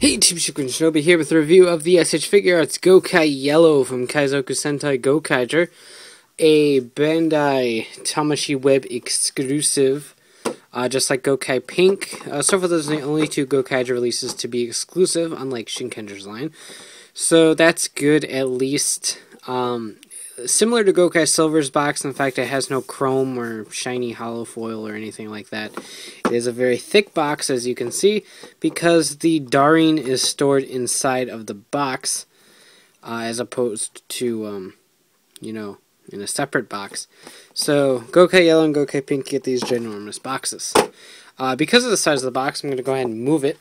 Hey, Team Shukanshobi here with a review of the SH Figuarts Gokai Yellow from Kaizoku Sentai Gokaiger, a Bandai Tamashii Web Exclusive, just like Gokai Pink. So far, those are the only two Gokaiger releases to be exclusive, unlike Shinkenger's line. So that's good, at least. Similar to Gokai Silver's box, in fact, it has no chrome or shiny hollow foil or anything like that. It is a very thick box, as you can see, because the Darin is stored inside of the box, as opposed to, you know, in a separate box. So, Gokai Yellow and Gokai Pink get these ginormous boxes. Because of the size of the box, I'm going to go ahead and move it,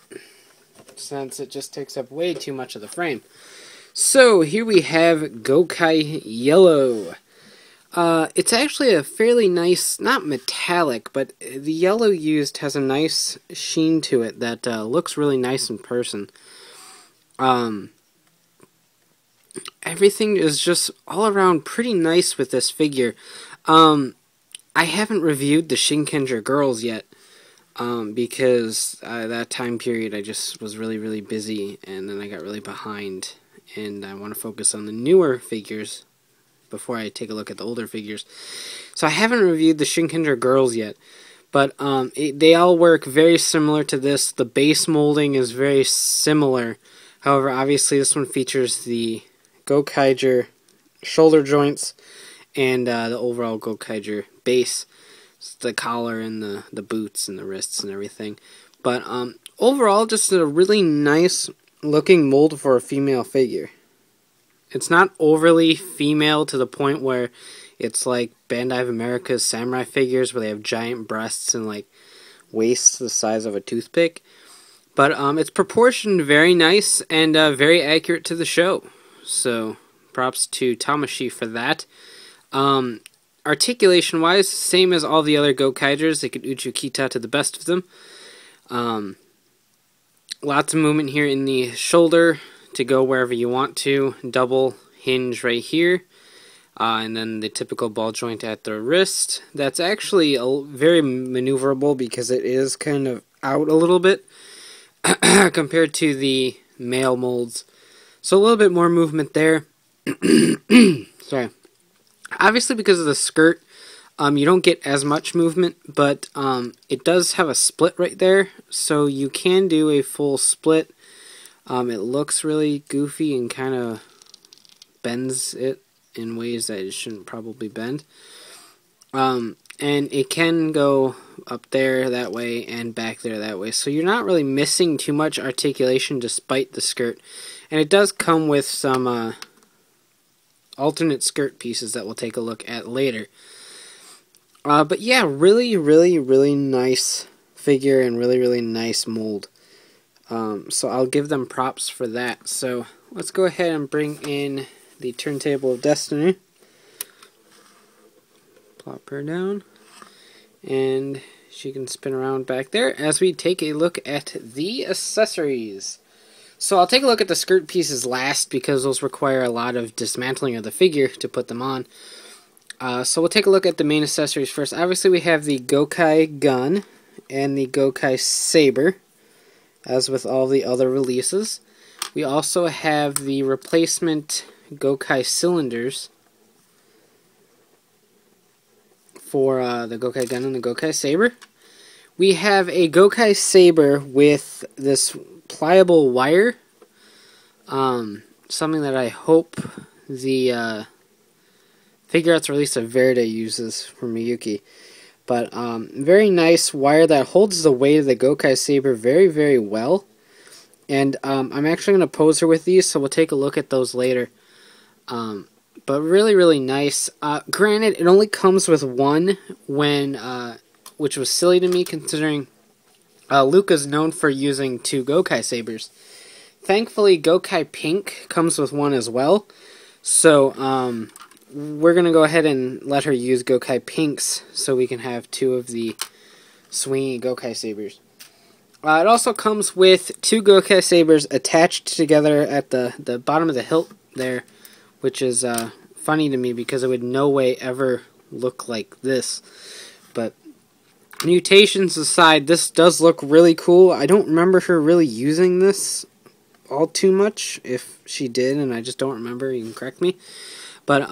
since it just takes up way too much of the frame. So, here we have Gokai Yellow. It's actually a fairly nice, not metallic, but the yellow used has a nice sheen to it that looks really nice in person. Everything is just all around pretty nice with this figure. I haven't reviewed the Shinkenger girls yet, because that time period I just was really busy, and then I got really behind. And I want to focus on the newer figures before I take a look at the older figures. So I haven't reviewed the Shinkenger girls yet, but they all work very similar to this. The base molding is very similar. However, obviously this one features the Gokaiger shoulder joints and the overall Gokaiger base. It's the collar and the boots and the wrists and everything. But overall, just a really nice looking mold for a female figure. It's not overly female to the point where it's like Bandai of America's samurai figures where they have giant breasts and like waists the size of a toothpick, but it's proportioned very nice and very accurate to the show, so props to Tamashii for that. Articulation wise, same as all the other Gokaigers. They could Uchu Kita to the best of them. Lots of movement here in the shoulder to go wherever you want to. Double hinge right here. And then the typical ball joint at the wrist. That's actually very maneuverable because it is kind of out a little bit compared to the male molds. So a little bit more movement there. Sorry. Obviously because of the skirt, you don't get as much movement, but it does have a split right there, so you can do a full split. It looks really goofy and kind of bends it in ways that it shouldn't probably bend. And it can go up there that way and back there that way, so you're not really missing too much articulation despite the skirt. And it does come with some alternate skirt pieces that we'll take a look at later. But yeah, really nice figure and really nice mold. So I'll give them props for that. So let's go ahead and bring in the Turntable of Destiny. Plop her down. And she can spin around back there as we take a look at the accessories. So I'll take a look at the skirt pieces last because those require a lot of dismantling of the figure to put them on. So we'll take a look at the main accessories first. Obviously we have the Gokai Gun and the Gokai Saber, as with all the other releases. We also have the replacement Gokai Cylinders for the Gokai Gun and the Gokai Saber. We have a Gokai Saber with this pliable wire, something that I hope the Figuarts release of Verde uses for Miyuki. But very nice wire that holds the weight of the Gokai Saber very well. And I'm actually going to pose her with these, so we'll take a look at those later. But really nice. Granted, it only comes with one, when which was silly to me considering Luca's known for using two Gokai Sabers. Thankfully, Gokai Pink comes with one as well. So, we're going to go ahead and let her use Gokai Pinks so we can have two of the swingy Gokai Sabers. It also comes with two Gokai Sabers attached together at the bottom of the hilt there, which is funny to me because it would no way ever look like this. But mutations aside, this does look really cool. I don't remember her really using this all too much. If she did and I just don't remember, you can correct me. But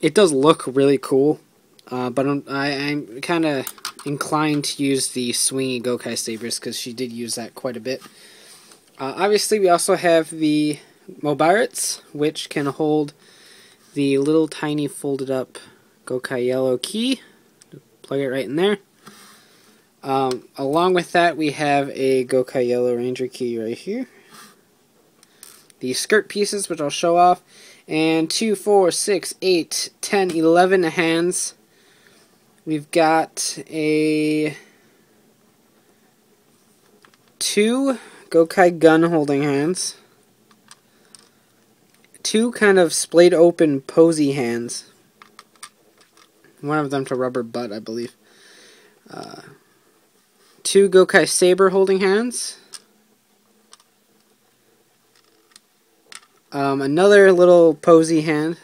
it does look really cool. But I'm kind of inclined to use the swingy Gokai Sabers because she did use that quite a bit. Obviously, we also have the Mobirates, which can hold the little tiny folded up Gokai Yellow Key. Plug it right in there. Along with that, we have a Gokai Yellow Ranger Key right here. The skirt pieces, which I'll show off, and 2, 4, 6, 8, 10, 11 hands. We've got a 2 Gokai Gun holding hands, 2 kind of splayed open posy hands, one of them to rubber butt, I believe, 2 Gokai Saber holding hands, another little posy hand,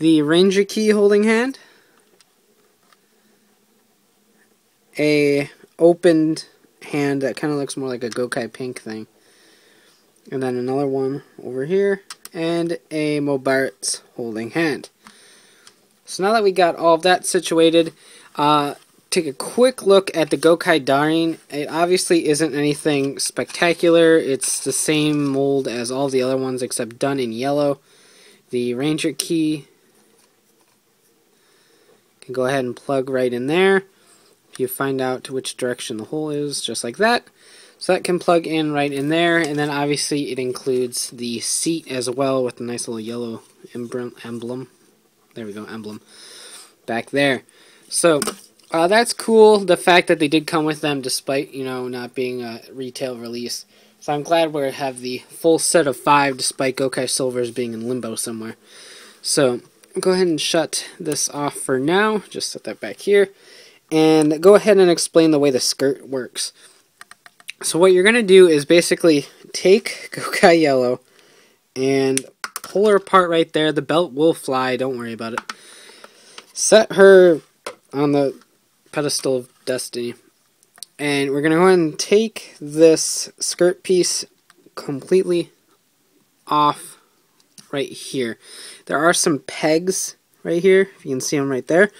the Ranger Key holding hand, a opened hand that kind of looks more like a Gokai Pink thing, and then another one over here, and a Mobirates holding hand. So now that we got all of that situated, take a quick look at the Gokai Darin. It obviously isn't anything spectacular. It's the same mold as all the other ones except done in yellow. The Ranger Key can go ahead and plug right in there. You find out which direction the hole is, just like that. So that can plug in right in there, and then obviously it includes the seat as well with a nice little yellow emblem. There we go, emblem. Back there. So that's cool, the fact that they did come with them despite, you know, not being a retail release. So I'm glad we have the full set of 5 despite Gokai Silvers being in limbo somewhere. So go ahead and shut this off for now. Just set that back here. And go ahead and explain the way the skirt works. So what you're going to do is basically take Gokai Yellow and pull her apart right there. The belt will fly, don't worry about it. Set her on the Pedestal of Destiny. And we're going to go ahead and take this skirt piece completely off right here. There are some pegs right here, if you can see them right there.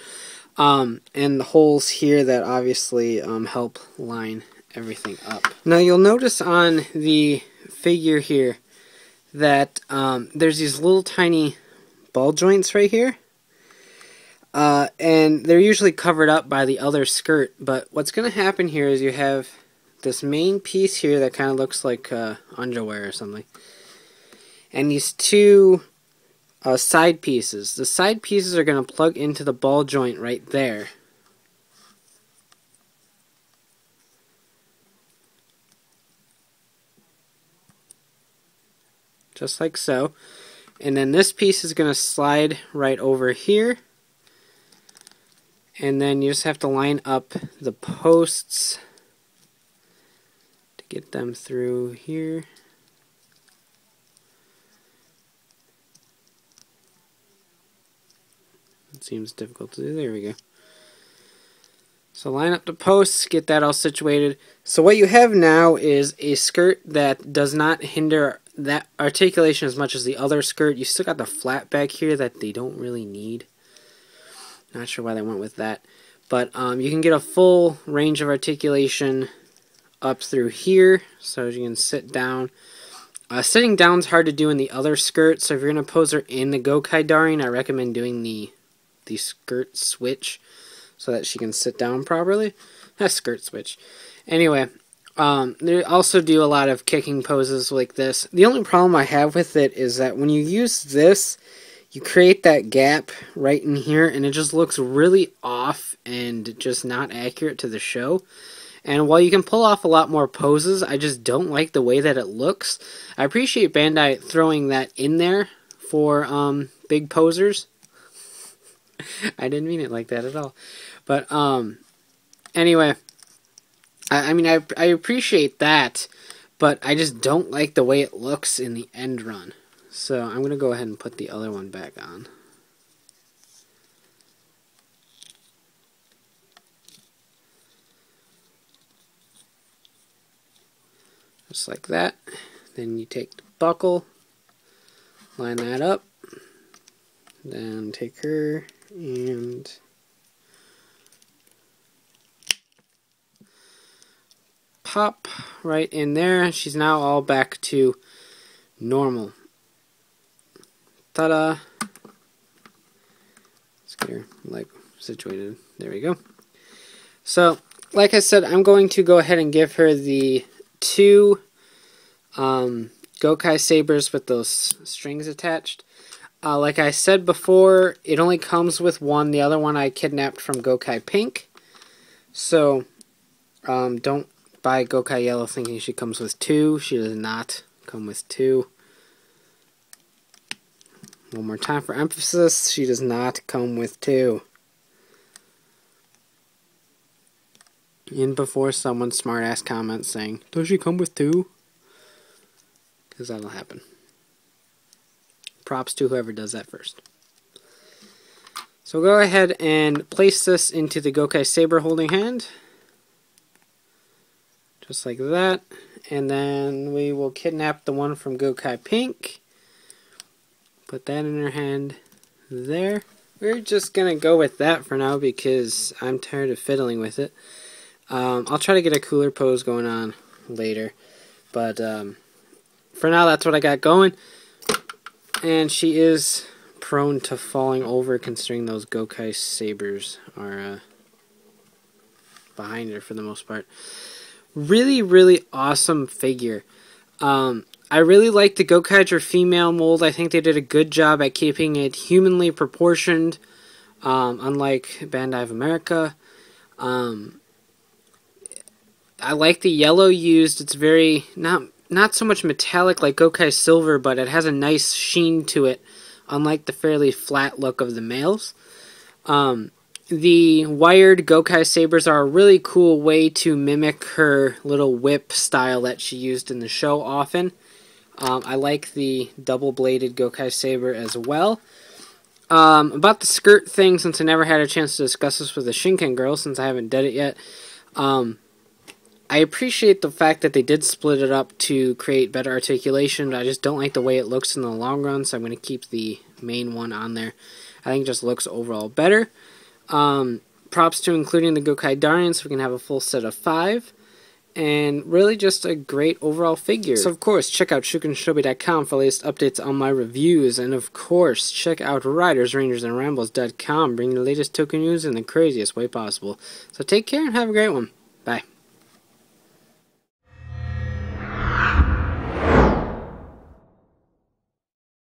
And the holes here that obviously help line everything up. Now you'll notice on the figure here that there's these little tiny ball joints right here. And they're usually covered up by the other skirt, but what's going to happen here is you have this main piece here that kind of looks like underwear or something. And these 2 side pieces. The side pieces are going to plug into the ball joint right there. Just like so. And then this piece is going to slide right over here. And then you just have to line up the posts to get them through here. Seems difficult to do. There we go. So line up the posts, get that all situated. So what you have now is a skirt that does not hinder that articulation as much as the other skirt. You still got the flat back here that they don't really need. Not sure why they went with that. But you can get a full range of articulation up through here. So you can sit down. Sitting down is hard to do in the other skirt. So if you're going to pose her in the Gokai Darin, I recommend doing the skirt switch so that she can sit down properly. That's skirt switch. Anyway, they also do a lot of kicking poses like this. The only problem I have with it is that when you use this, you create that gap right in here, and it just looks really off and just not accurate to the show. And while you can pull off a lot more poses, I just don't like the way that it looks. I appreciate Bandai throwing that in there for big posers. I didn't mean it like that at all. But, anyway, I mean, I appreciate that, but I just don't like the way it looks in the end run. So I'm going to go ahead and put the other one back on. just like that. Then you take the buckle, line that up, then take her and pop right in there. She's now all back to normal. Ta-da! Let's get her leg situated. There we go. So, like I said, I'm going to go ahead and give her the two Gokai Sabers with those strings attached. Like I said before, it only comes with one. The other one I kidnapped from Gokai Pink. So, don't buy Gokai Yellow thinking she comes with two. She does not come with two. One more time for emphasis, she does not come with two. And before someone smart-ass comments saying, does she come with two? Because that'll happen. Props to whoever does that first. So go ahead and place this into the Gokai Saber holding hand. Just like that, and then we will kidnap the one from Gokai Pink. Put that in her hand there. We're just gonna go with that for now because I'm tired of fiddling with it. I'll try to get a cooler pose going on later, but for now that's what I got going. And she is prone to falling over considering those Gokai Sabers are behind her for the most part. Really, really awesome figure. I really like the Gokaiger female mold. I think they did a good job at keeping it humanly proportioned, unlike Bandai of America. I like the yellow used. It's very, not so much metallic like Gokai Silver, but it has a nice sheen to it, unlike the fairly flat look of the males. The wired Gokai Sabers are a really cool way to mimic her little whip style that she used in the show often. I like the double-bladed Gokai Saber as well. About the skirt thing, since I never had a chance to discuss this with the Shinken Girl, since I haven't done it yet, I appreciate the fact that they did split it up to create better articulation, but I just don't like the way it looks in the long run, so I'm going to keep the main one on there. I think it just looks overall better. Props to including the Gokai Darin, so we can have a full set of 5, and really just a great overall figure. So of course, check out shukanshobi.com for latest updates on my reviews, and of course, check out riders rangers and rambles.com, bringing the latest token news in the craziest way possible. So take care and have a great one. Bye.